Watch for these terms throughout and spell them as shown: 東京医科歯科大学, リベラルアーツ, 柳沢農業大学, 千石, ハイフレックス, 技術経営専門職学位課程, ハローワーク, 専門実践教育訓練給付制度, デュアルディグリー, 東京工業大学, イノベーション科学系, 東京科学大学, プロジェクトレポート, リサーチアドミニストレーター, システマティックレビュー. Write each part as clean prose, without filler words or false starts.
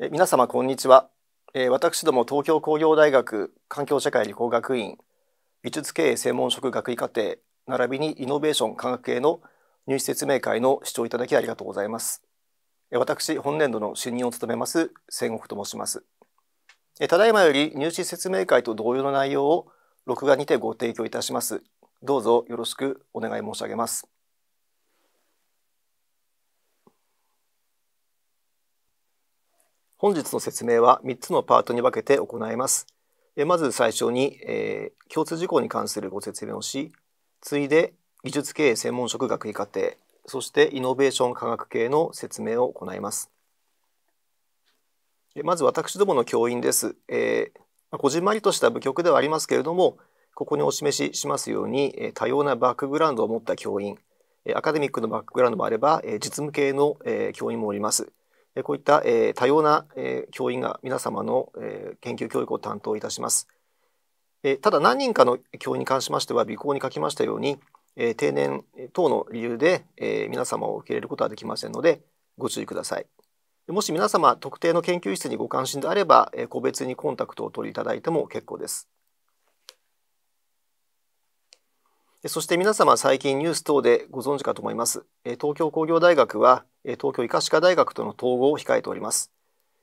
皆様こんにちは。私ども東京工業大学環境社会理工学院美術経営専門職学位課程並びにイノベーション科学系の入試説明会の視聴いただきありがとうございます。私、本年度の主任を務めます千石と申します。ただいまより入試説明会と同様の内容を録画にてご提供いたします。どうぞよろしくお願い申し上げます。本日の説明は3つのパートに分けて行います。まず最初に、共通事項に関するご説明をし、次いで技術経営専門職学位課程、そしてイノベーション科学系の説明を行います。まず私どもの教員です。こじんまりとした部局ではありますけれども、ここにお示ししますように、多様なバックグラウンドを持った教員、アカデミックのバックグラウンドもあれば、実務系の教員もおります。こういった多様な教員が皆様の研究教育を担当いたします。ただ何人かの教員に関しましては、備考に書きましたように、定年等の理由で皆様を受け入れることはできませんので、ご注意ください。もし皆様、特定の研究室にご関心であれば、個別にコンタクトを取りいただいても結構です。そして皆様、最近ニュース等でご存知かと思います。東京工業大学は、東京医科歯科大学との統合を控えております。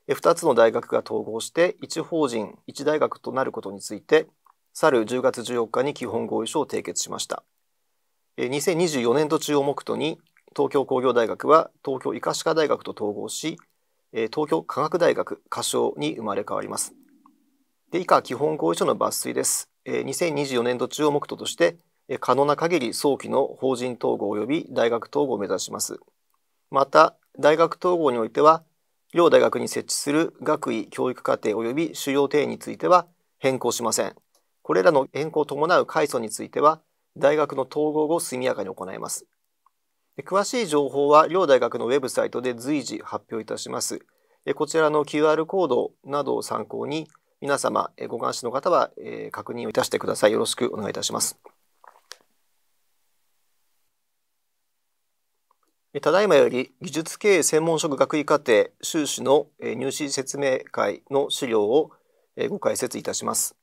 2つの大学が統合して、1法人、1大学となることについて、去る10月14日に基本合意書を締結しました。2024年度中を目途に、東京工業大学は東京医科歯科大学と統合し、東京科学大学、仮称に生まれ変わります。で、以下、基本合意書の抜粋です。2024年度中を目途として、可能な限り早期の法人統合及び大学統合を目指します。また、大学統合においては、両大学に設置する学位・教育課程及び修養定員については変更しません。これらの変更を伴う階層については、大学の統合後速やかに行います。詳しい情報は両大学のウェブサイトで随時発表いたします。こちらの QR コードなどを参考に、皆様、ご関心の方は確認をいたしてください。よろしくお願いいたします。ただいまより技術経営専門職学位課程修士の入試説明会の資料をご解説いたします。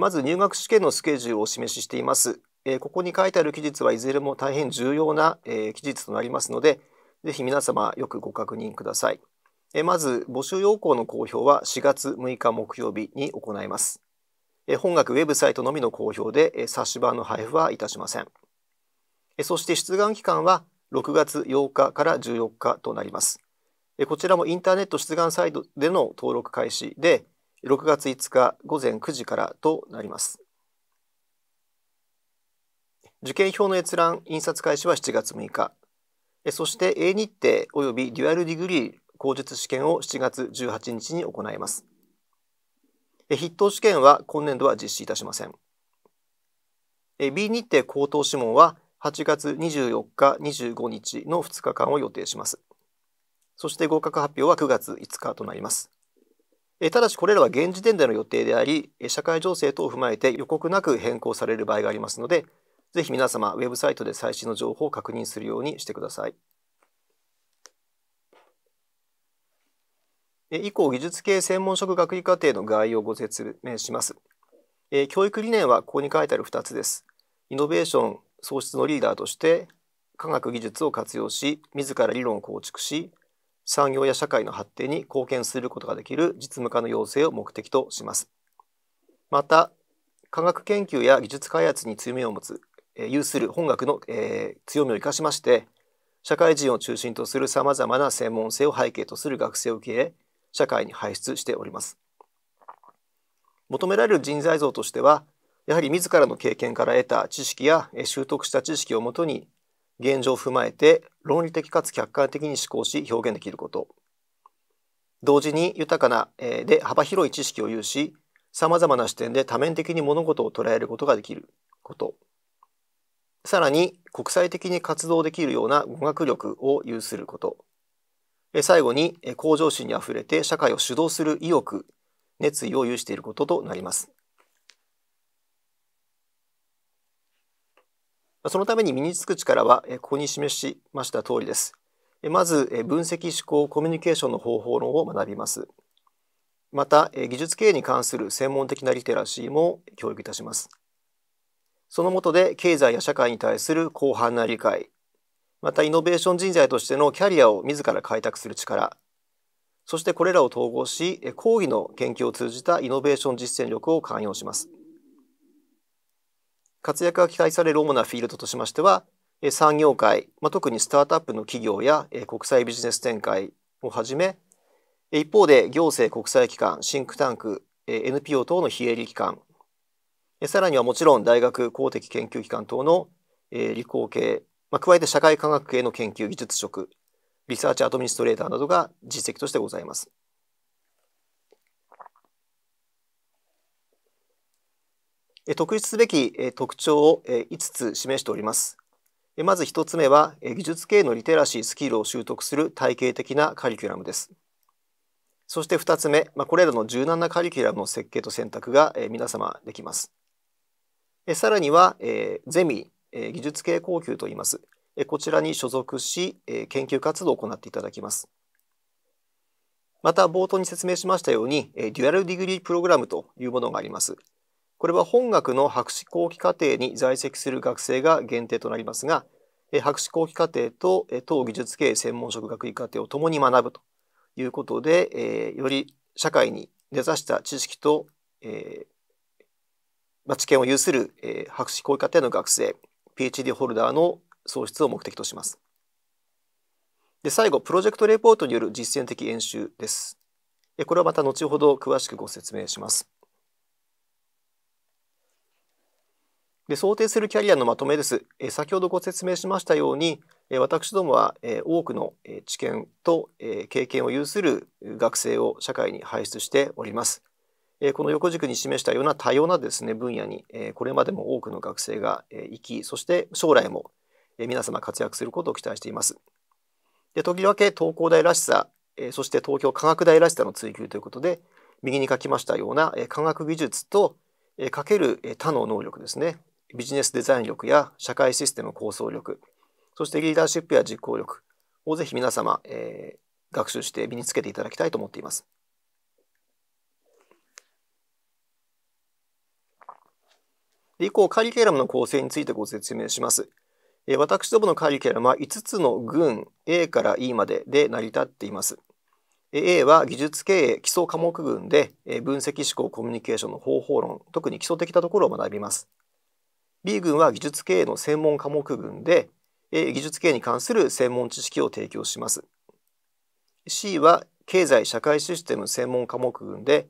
まず入学試験のスケジュールをお示ししています。ここに書いてある期日はいずれも大変重要な期日となりますので、ぜひ皆様よくご確認ください。まず募集要項の公表は4月6日木曜日に行います。本学ウェブサイトのみの公表で冊子版の配布はいたしません。そして出願期間は6月8日から14日となります。こちらもインターネット出願サイトでの登録開始で6月5日午前9時からとなります。受験票の閲覧印刷開始は7月6日。そして A 日程及びデュアルディグリー口述試験を7月18日に行います。筆頭試験は今年度は実施いたしません。B 日程口頭試問は8月24日、25日の2日間を予定します。そして合格発表は9月5日となります。ただしこれらは現時点での予定であり、社会情勢等を踏まえて予告なく変更される場合がありますので、ぜひ皆様、ウェブサイトで最新の情報を確認するようにしてください。以降、技術系専門職学位課程の概要をご説明します。教育理念はここに書いてある2つです。イノベーション創出のリーダーとして科学技術を活用し自ら理論を構築し産業や社会の発展に貢献することができる実務家の養成を目的とします。また科学研究や技術開発に強みを持つ有する本学の強みを生かしまして社会人を中心とするさまざまな専門性を背景とする学生を受け入れ社会に輩出しております。求められる人材像としてはやはり自らの経験から得た知識や習得した知識をもとに現状を踏まえて論理的かつ客観的に思考し表現できること。同時に豊かなで幅広い知識を有し、さまざまな視点で多面的に物事を捉えることができること。さらに国際的に活動できるような語学力を有すること。最後に向上心にあふれて社会を主導する意欲、熱意を有していることとなります。そのために身につく力はここに示しました通りです。まず分析思考コミュニケーションの方法論を学びます。また技術経営に関する専門的なリテラシーも教育いたします。その下で経済や社会に対する広範な理解、またイノベーション人材としてのキャリアを自ら開拓する力、そしてこれらを統合し、講義の研究を通じたイノベーション実践力を寛容します。活躍が期待される主なフィールドとしましては、産業界、特にスタートアップの企業や国際ビジネス展開をはじめ、一方で行政国際機関、シンクタンク、NPO 等の非営利機関、さらにはもちろん大学、公的研究機関等の理工系、加えて社会科学系の研究技術職、リサーチアドミニストレーターなどが実績としてございます。特筆すべき特徴を5つ示しております。まず1つ目は技術系のリテラシースキルを習得する体系的なカリキュラムです。そして2つ目、これらの柔軟なカリキュラムの設計と選択が皆様できます。さらにはゼミ、技術系講習といいます。こちらに所属し、研究活動を行っていただきます。また、冒頭に説明しましたように、デュアルディグリープログラムというものがあります。これは本学の博士後期課程に在籍する学生が限定となりますが、博士後期課程と当技術系専門職学位課程を共に学ぶということで、より社会に根ざした知識と、知見を有する博士後期課程の学生、PhD ホルダーの創出を目的とします。で、最後、プロジェクトレポートによる実践的演習です。これはまた後ほど詳しくご説明します。で、想定するキャリアのまとめです。先ほどご説明しましたように、私どもは多くの知見と経験を有する学生を社会に輩出しております。この横軸に示したような多様なですね、分野にこれまでも多くの学生が行き、そして将来も皆様活躍することを期待しています。で、とりわけ東工大らしさ、そして東京科学大らしさの追求ということで、右に書きましたような科学技術とかける他の能力ですね、ビジネスデザイン力や社会システム構想力、そしてリーダーシップや実行力をぜひ皆様、学習して身につけていただきたいと思っています。で、以降カリキュラムの構成についてご説明します。私どものカリキュラムは5つの群 A から E までで成り立っています。A は技術経営基礎科目群で分析思考コミュニケーションの方法論、特に基礎的なところを学びます。B 群は技術経営の専門科目群で技術経営に関する専門知識を提供します。C は経済社会システム専門科目群で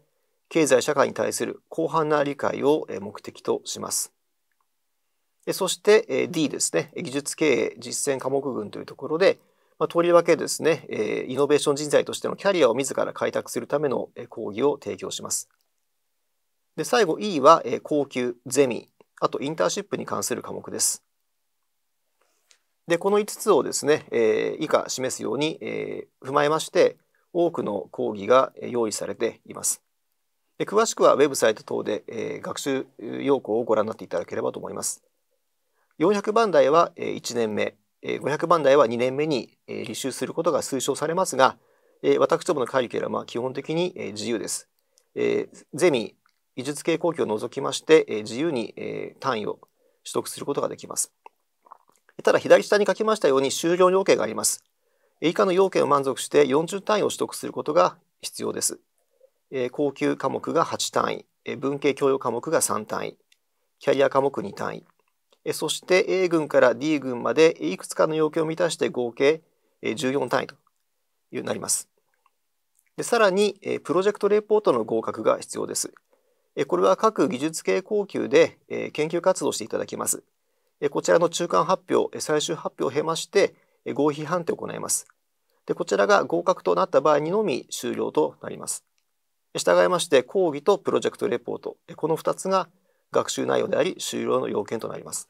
経済社会に対する広範な理解を目的とします。そして D ですね、技術経営実践科目群というところで、とりわけですね、イノベーション人材としてのキャリアを自ら開拓するための講義を提供します。で、最後 E は講習、ゼミ、あとインターンシップに関する科目です。で、この5つをですね、以下示すように踏まえまして、多くの講義が用意されています。で、詳しくはウェブサイト等で学習要項をご覧になっていただければと思います。400番台は1年目、500番台は2年目に履修することが推奨されますが、私どものカリキュラムは基本的に自由です。ゼミ、技術系講義を除きまして、自由に単位を取得することができます。ただ、左下に書きましたように修了要件があります。以下の要件を満足して40単位を取得することが必要です。講習科目が8単位、文系教養科目が3単位、キャリア科目2単位、そして A 群から D 群までいくつかの要件を満たして合計14単位となります。で、さらにプロジェクトレポートの合格が必要です。これは各技術系講習で研究活動していただきます。こちらの中間発表、最終発表を経まして合否判定を行います。で、こちらが合格となった場合にのみ終了となります。従いまして講義とプロジェクトレポート、この2つが学習内容であり終了の要件となります。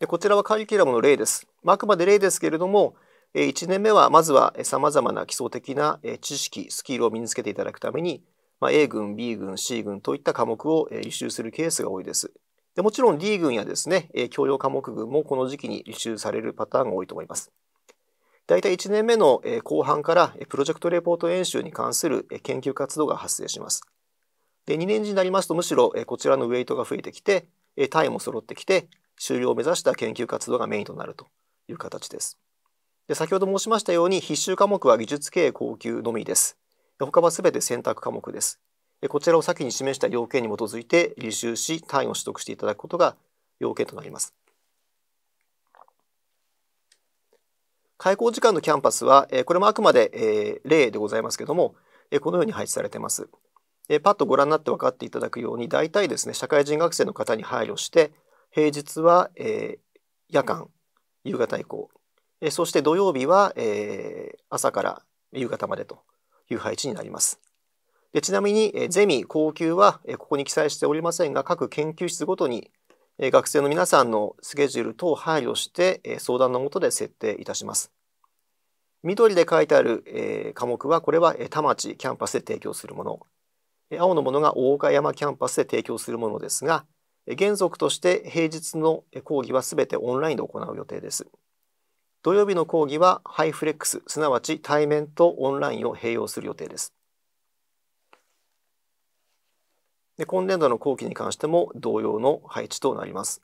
で、こちらはカリキュラムの例です。あくまで例ですけれども、1年目はまずはさまざまな基礎的な知識、スキルを身につけていただくために、A 群、B 群、C 群といった科目を履修するケースが多いです。で、もちろん D 群やですね、教養科目群もこの時期に履修されるパターンが多いと思います。大体1年目の後半からプロジェクトレポート演習に関する研究活動が発生します。で、2年次になりますとむしろこちらのウェイトが増えてきて、単位も揃ってきて、修了を目指した研究活動がメインとなるという形です。で、先ほど申しましたように必修科目は技術系工級のみです。他はすべて選択科目です。で、こちらを先に示した要件に基づいて履修し、単位を取得していただくことが要件となります。開講時間のキャンパスは、これもあくまで例でございますけども、このように配置されています。パッとご覧になって分かっていただくように、大体ですね、社会人学生の方に配慮して、平日は夜間、夕方以降、そして土曜日は朝から夕方までという配置になります。で、ちなみに、ゼミ、後級はここに記載しておりませんが、各研究室ごとに学生の皆さんのスケジュール等を配慮して相談の下で設定いたします。緑で書いてある科目は、これは田町キャンパスで提供するもの。青のものが大岡山キャンパスで提供するものですが、原則として平日の講義はすべてオンラインで行う予定です。土曜日の講義はハイフレックス、すなわち対面とオンラインを併用する予定です。で、今年度の後期に関しても同様の配置となります。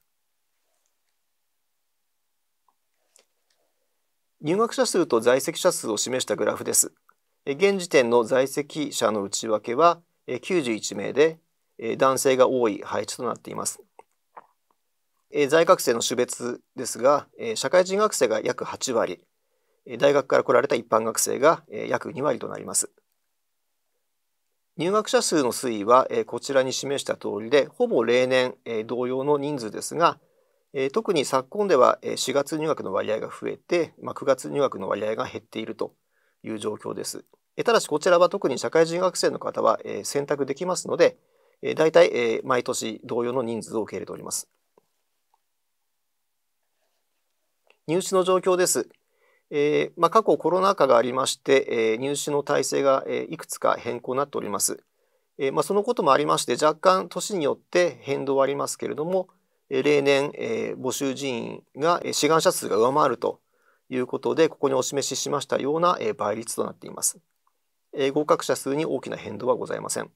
入学者数と在籍者数を示したグラフです。現時点の在籍者の内訳は91名で、男性が多い配置となっています。在学生の種別ですが、社会人学生が約8割、大学から来られた一般学生が約2割となります。入学者数の推移はこちらに示した通りで、ほぼ例年同様の人数ですが、特に昨今では4月入学の割合が増えて、9月入学の割合が減っているという状況です。ただしこちらは特に社会人学生の方は選択できますので、大体毎年同様の人数を受け入れております。入試の状況です。過去コロナ禍がありまして、入試の体制がいくつか変更になっております。そのこともありまして、若干年によって変動はありますけれども、例年、募集人員が志願者数が上回るということで、ここにお示ししましたような倍率となっています。合格者数に大きな変動はございません。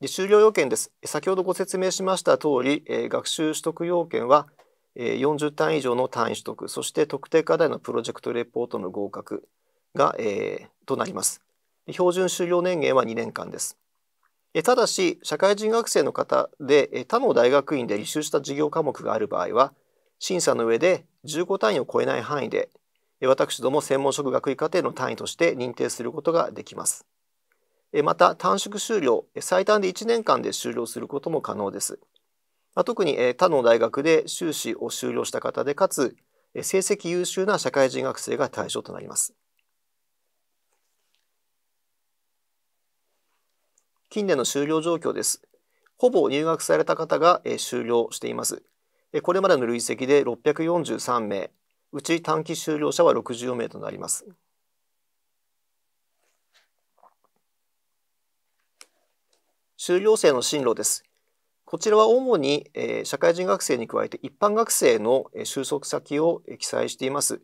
で、修了要件です。先ほどご説明しました通り、学習取得要件は、40単位以上の単位取得、そして特定課題のプロジェクトレポートの合格が、となります。標準修了年限は2年間です。ただし、社会人学生の方で他の大学院で履修した授業科目がある場合は、審査の上で15単位を超えない範囲で、私ども専門職学位課程の単位として認定することができます。また、短縮修了、最短で1年間で修了することも可能です。特に他の大学で修士を修了した方で、かつ成績優秀な社会人学生が対象となります。近年の修了状況です。ほぼ入学された方が修了しています。これまでの累積で643名、うち短期修了者は64名となります。修了生の進路です。こちらは主に社会人学生に加えて一般学生の就職先を記載しています。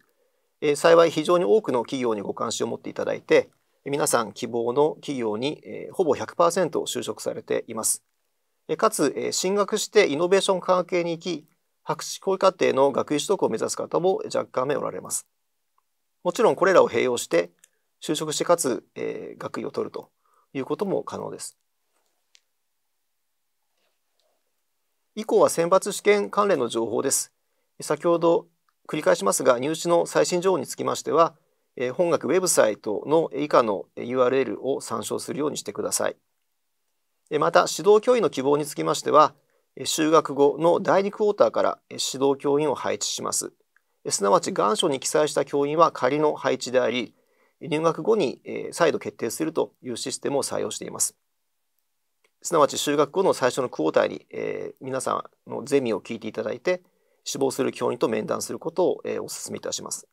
幸い非常に多くの企業にご関心を持っていただいて、皆さん希望の企業にほぼ 100% 就職されています。かつ進学してイノベーション関係に行き、博士後位課程の学位取得を目指す方も若干目おられます。もちろんこれらを併用して就職してかつ学位を取るということも可能です。以降は選抜試験関連の情報です。先ほど繰り返しますが、入試の最新情報につきましては、本学ウェブサイトの以下の URL を参照するようにしてください。また、指導教員の希望につきましては、就学後の第2クォーターから指導教員を配置します。すなわち、願書に記載した教員は仮の配置であり、入学後に再度決定するというシステムを採用しています。すなわち就学後の最初のクォーターに、皆さんのゼミを聞いていただいて、志望する教員と面談することを、お勧めいたします。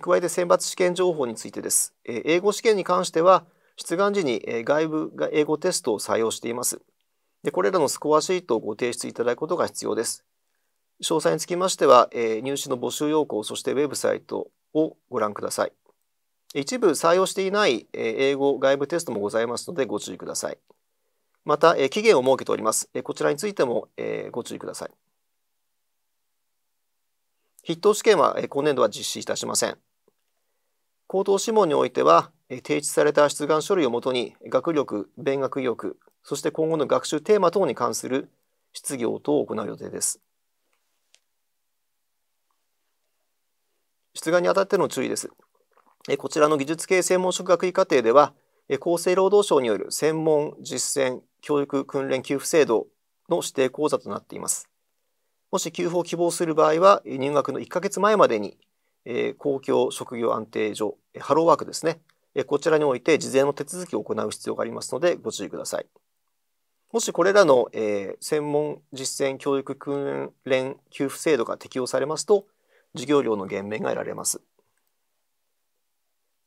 加えて選抜試験情報についてです。英語試験に関しては、出願時に外部英語テストを採用しています。で、これらのスコアシートをご提出いただくことが必要です。詳細につきましては、入試の募集要項、そしてウェブサイトをご覧ください。一部採用していない英語外部テストもございますのでご注意ください。また、期限を設けております。こちらについてもご注意ください。筆頭試験は今年度は実施いたしません。口頭試問においては、提出された出願書類をもとに学力、勉学意欲、そして今後の学習テーマ等に関する質疑応答を行う予定です。出願にあたっての注意です。こちらの技術系専門職学位課程では、厚生労働省による専門実践教育訓練給付制度の指定講座となっています。もし給付を希望する場合は、入学の1ヶ月前までに公共職業安定所、ハローワークですね。こちらにおいて事前の手続きを行う必要がありますのでご注意ください。もしこれらの専門実践教育訓練給付制度が適用されますと、授業料の減免が得られます。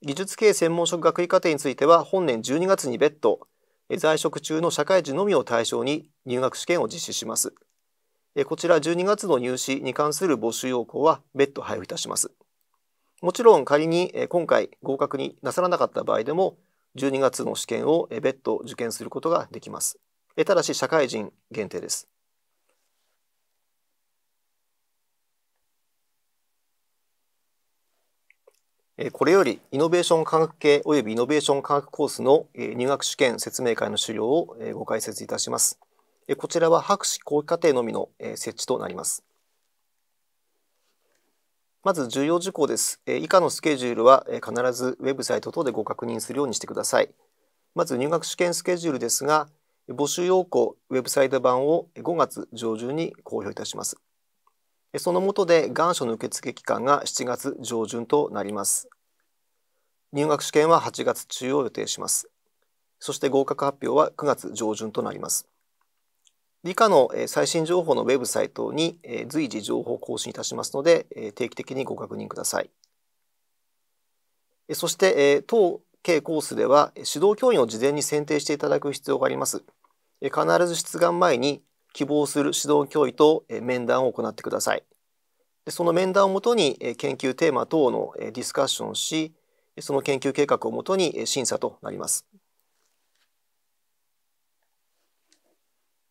技術系専門職学位課程については、本年12月に別途、在職中の社会人のみを対象に入学試験を実施します。こちら12月の入試に関する募集要項は別途配布いたします。もちろん仮に今回合格になさらなかった場合でも、12月の試験を別途受験することができます。ただし社会人限定です。これよりイノベーション科学系及びイノベーション科学コースの入学試験説明会の資料をご解説いたします。こちらは博士後期課程のみの設置となります。まず重要事項です。以下のスケジュールは必ずウェブサイト等でご確認するようにしてください。まず入学試験スケジュールですが、募集要項ウェブサイト版を5月上旬に公表いたします。その下で願書の受付期間が7月上旬となります。入学試験は8月中を予定します。そして合格発表は9月上旬となります。以下の最新情報のウェブサイトに随時情報を更新いたしますので、定期的にご確認ください。そして、当計コースでは指導教員を事前に選定していただく必要があります。必ず出願前に希望する指導教員と面談を行ってください。その面談をもとに研究テーマ等のディスカッションし、その研究計画をもとに審査となります。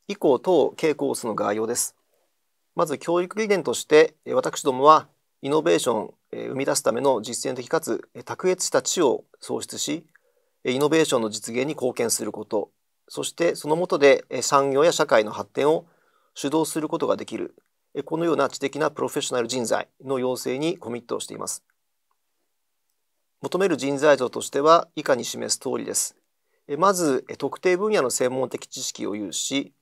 以降当計コースの概要です。まず教育理念として、私どもはイノベーションを生み出すための実践的かつ卓越した知を創出し、イノベーションの実現に貢献すること、そしてその下で産業や社会の発展を主導することができる、このような知的なプロフェッショナル人材の養成にコミットしています。求める人材像としては以下に示す通りです。まず特定分野の専門的知識を有し、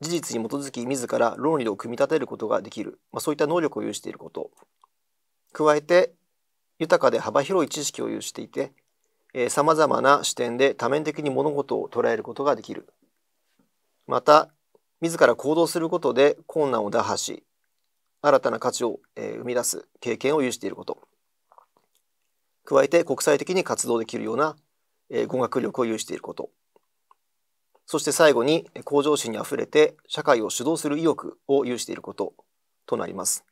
事実に基づき自ら論理を組み立てることができる、そういった能力を有していること。加えて豊かで幅広い知識を有していて、さまざまな視点で多面的に物事を捉えることができる。また、自ら行動することで困難を打破し、新たな価値を生み出す経験を有していること。加えて、国際的に活動できるような語学力を有していること。そして最後に、向上心にあふれて社会を主導する意欲を有していることとなります。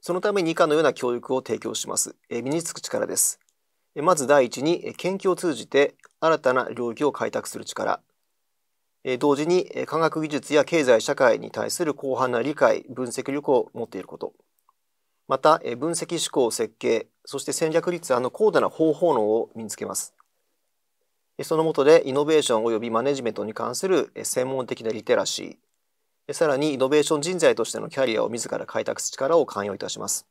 そのために以下のような教育を提供します。身につく力です。まず第一に、研究を通じて新たな領域を開拓する力。同時に、科学技術や経済社会に対する広範な理解、分析力を持っていること。また、分析思考、設計、そして戦略立案の高度な方法論を身につけます。その下で、イノベーション及びマネジメントに関する専門的なリテラシー。さらにイノベーション人材としてのキャリアを自ら開拓する力を関与いたします。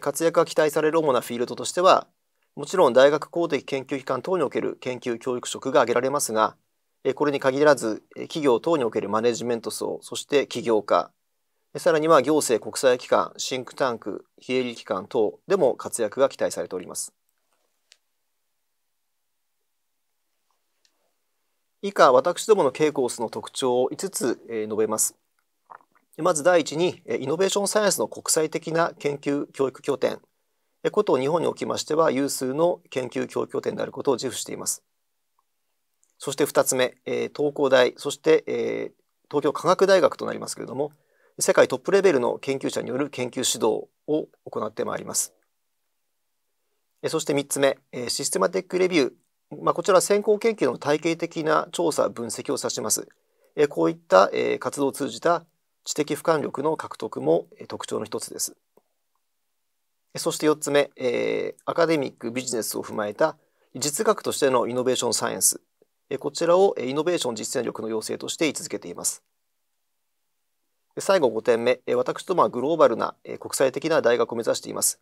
活躍が期待される主なフィールドとしては、もちろん大学公的研究機関等における研究教育職が挙げられますが、これに限らず企業等におけるマネジメント層、そして起業家、さらには行政国際機関、シンクタンク、非営利機関等でも活躍が期待されております。以下、私どものKコースの特徴を5つ述べます。まず第一に、イノベーションサイエンスの国際的な研究教育拠点、ことを日本におきましては有数の研究教育拠点であることを自負しています。そして2つ目、東工大、そして東京科学大学となりますけれども、世界トップレベルの研究者による研究指導を行ってまいります。そして3つ目、システマティックレビュー。こちらは先行研究の体系的な調査、分析を指します。こういった活動を通じた知的俯瞰力の獲得も特徴の一つです。そして4つ目、アカデミック・ビジネスを踏まえた実学としてのイノベーションサイエンス。こちらをイノベーション実践力の要請として位置づけています。最後5点目、私どもはグローバルな国際的な大学を目指しています。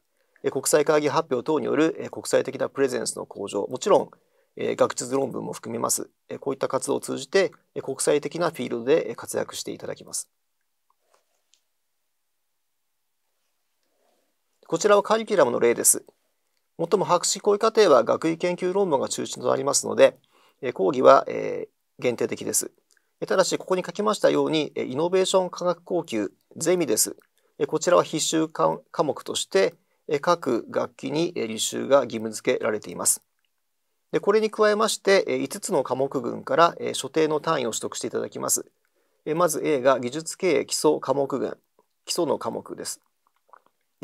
国際会議発表等による国際的なプレゼンスの向上、もちろん学術論文も含めます。こういった活動を通じて国際的なフィールドで活躍していただきます。こちらはカリキュラムの例です。もっとも博士講義課程は学位研究論文が中心となりますので、講義は限定的です。ただし、ここに書きましたように、イノベーション科学講習ゼミです。こちらは必修科目として、各学期に履修が義務付けられています。これに加えまして、5つの科目群から所定の単位を取得していただきます。まず A が技術経営基礎科目群、基礎の科目です。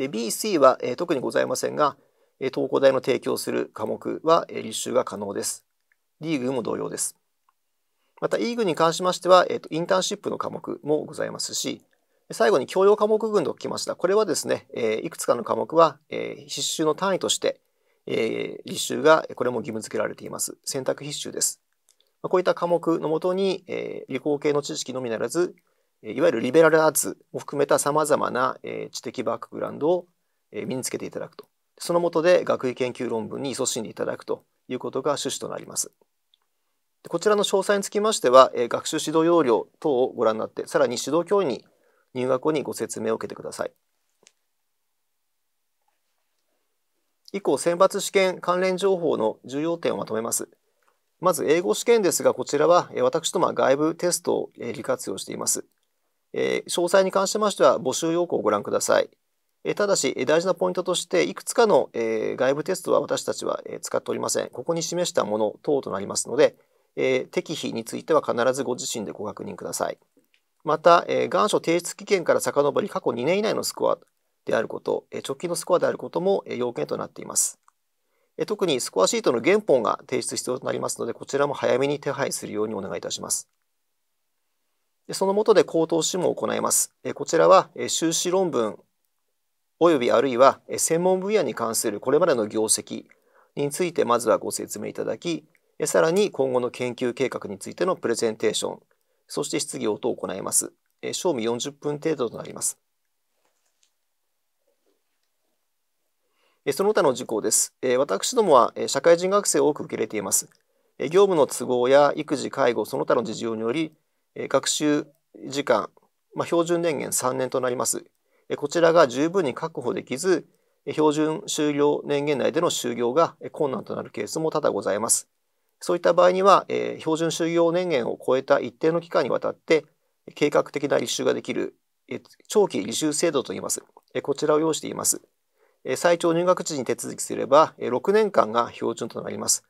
B、C は特にございませんが、東工大の提供する科目は履修が可能です。D 群も同様です。また E 群に関しましては、インターンシップの科目もございますし、最後に教養科目群ときました。これはですね、いくつかの科目は必修の単位として、履修がこれも義務付けられています。選択必修です。こういった科目のもとに、理工系の知識のみならず、いわゆるリベラルアーツも含めたさまざまな知的バックグラウンドを身につけていただくと。その下で学位研究論文に勤しんでいただくということが趣旨となります。こちらの詳細につきましては、学習指導要領等をご覧になって、さらに指導教員に入学後にご説明を受けてください。以降、選抜試験関連情報の重要点をまとめます。まず、英語試験ですが、こちらは私どもは外部テストを利活用しています。詳細に関しましては募集要項をご覧ください。ただし、大事なポイントとして、いくつかの外部テストは私たちは使っておりません。ここに示したもの等となりますので、適否については必ずご自身でご確認ください。また、願書提出期限から遡り過去2年以内のスコアであること、直近のスコアであることも要件となっています。特にスコアシートの原本が提出必要となりますので、こちらも早めに手配するようにお願いいたします。その下で口頭試問を行います。こちらは修士論文及びあるいは専門分野に関するこれまでの業績についてまずはご説明いただき、さらに今後の研究計画についてのプレゼンテーション、そして質疑応答を行います。正味40分程度となります。その他の事項です。私どもは社会人学生を多く受け入れています。業務の都合や育児、介護、その他の事情により、学習時間、標準年限3年となります。こちらが十分に確保できず、標準就業年限内での就業が困難となるケースも多々ございます。そういった場合には、標準就業年限を超えた一定の期間にわたって、計画的な履修ができる、長期履修制度といいます。こちらを要しています。最長入学時に手続きすれば、6年間が標準となります。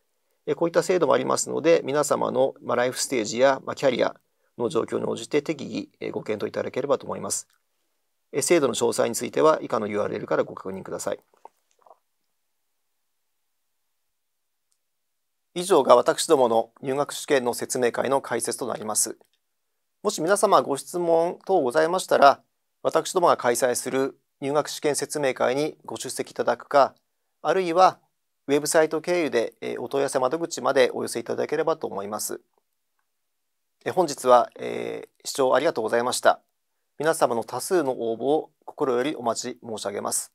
こういった制度もありますので、皆様のライフステージやキャリア、の状況に応じて適宜ご検討いただければと思います。制度の詳細については以下の URL からご確認ください。以上が私どもの入学試験の説明会の解説となります。もし皆様ご質問等ございましたら、私どもが開催する入学試験説明会にご出席いただくか、あるいはウェブサイト経由でお問い合わせ窓口までお寄せいただければと思います。本日は、視聴ありがとうございました。皆様の多数の応募を心よりお待ち申し上げます。